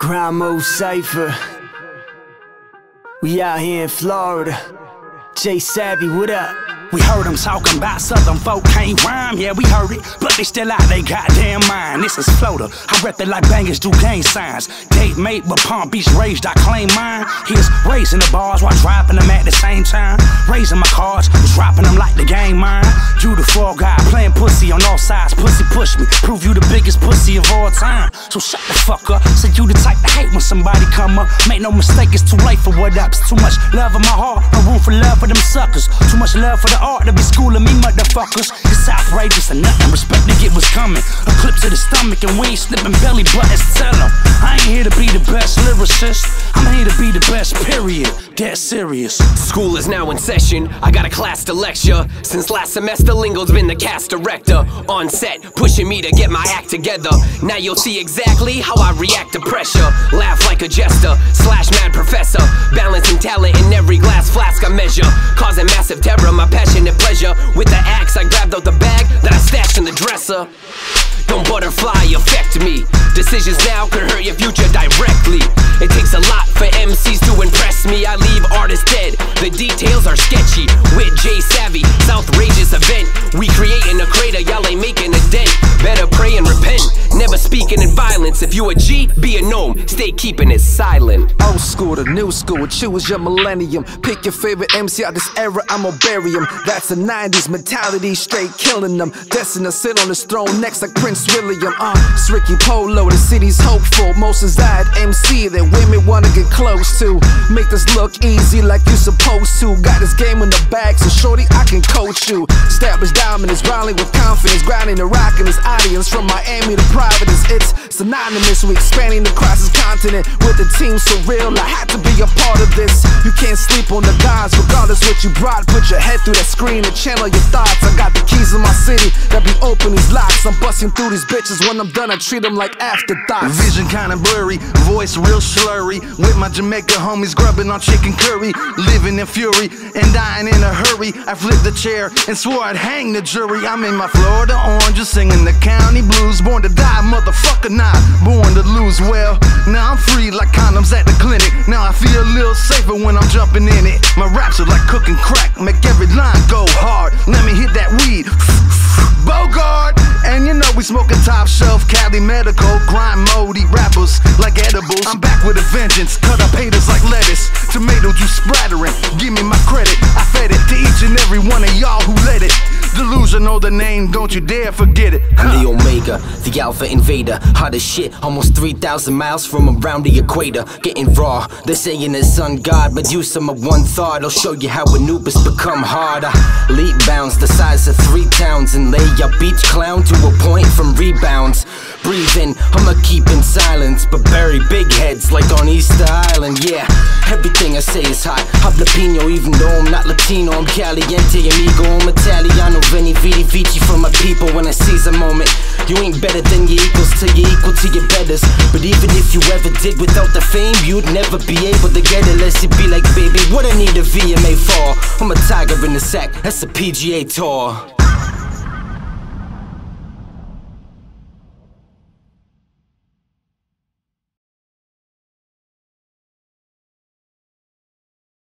Grind Mode Cypher. We out here in Florida. J Savvy, what up? We heard them talking about southern folk can't rhyme. Yeah, we heard it, but they still out they goddamn mind. This is Florida, I rep it like bangers do gang signs. Date mate, but Palm Beach raged, I claim mine. Here's raising the bars while dropping them at the same time. Raising my cards, dropping them like the game mine. You the fall guy, playing pussy on all sides. Pussy push me, prove you the biggest pussy of all time. So shut the fuck up, said you the type to hate when somebody come up. Make no mistake, it's too late for what ups. Too much love in my heart, no room for love for them suckers. Too much love for the art to be schooling me motherfuckers. It's outrageous and nothing, respect to get what's coming. A clip to the stomach and we ain't slipping belly buttons, tell them. I ain't here to be the best lyricist, I'm here to be the best, period, dead serious. School is now in session, I got a class to lecture. Since last semester, Lingo's been the cast director. On set, pushing me to get my act together. Now you'll see exactly how I react to pressure. Laugh like a jester, slash mad professor. Balancing talent in every glass flask I measure. Causing massive terror, my passionate pleasure. With the axe I grabbed out the bag that I stashed in the dresser. Don't butterfly affect me. Decisions now could hurt your future directly. It takes a lot for MCs to impress me. I leave artists dead, the details are sketchy. With J Savvy, it's outrageous event. We creating a crater, y'all ain't making a dent. Better pray and repent, never speaking in violence. If you a G, be a gnome, stay keeping it silent. Old school to new school, choose your millennium. Pick your favorite MC out this era, I'ma bury him. That's the 90s mentality, straight killing them. Destined to sit on his throne next like Prince William. It's Ricky Polo, the city's hopeful. Most desired MC that women wanna get close to. Make this look easy like you supposed to. Got this game in the bag, so shorty I can coach you. Established dominance, grinding with confidence. Grinding and rocking this audience from Miami to Providence. It's synonymous, we expanding across this continent. With the team so real, I had to be a part of this. You can't sleep on the gods, regardless what you brought. Put your head through that screen and channel your thoughts. I got the keys of my city that be open these locks. I'm busting through these bitches, when I'm done I treat them like afterthoughts. Vision kinda blurry, voice real slurry. With my Jamaica homies grubbing on chicken curry. Living in fury and dying in a hurry. I flipped the chair and swore I'd hang the jury. I'm in my Florida oranges singing the county blues. Born to die, motherfucker, not born to lose. Well, now I'm free like condoms at the clinic. Now I feel a little safer when I'm jumping in it. My raps are like cooking crack, make every line go hard. Let me hit that weed, Bogart. And you know we smoking top shelf, Cali medical. Grind mode, eat rappers like edibles. I'm back with a vengeance, cut up haters like lettuce. Tomato juice splattering, give me my credit. I fed it to each and every one of y'all who let it. Delusional, the name, don't you dare forget it. I'm the Omega, the Alpha Invader. Hot as shit, almost 3,000 miles from around the equator. Getting raw, they're saying it's sun god, but use some of one thought. I'll show you how Anubis become harder. Leap bounds, the size of 3 towns. And lay your beach clown to a point from rebounds. Breathing, I'ma keep in silence, but bury big heads like on Easter Island. Yeah, everything I say is hot. Jalapeno, even though I'm not Latino. I'm caliente, amigo, I'm Italiano. Veni, vidi, vici for my people. When I seize a moment, you ain't better than your equals till you're equal to your betters. But even if you ever did without the fame, you'd never be able to get it unless you be like, baby, what I need a VMA for. I'm a tiger in the sack, that's a PGA tour.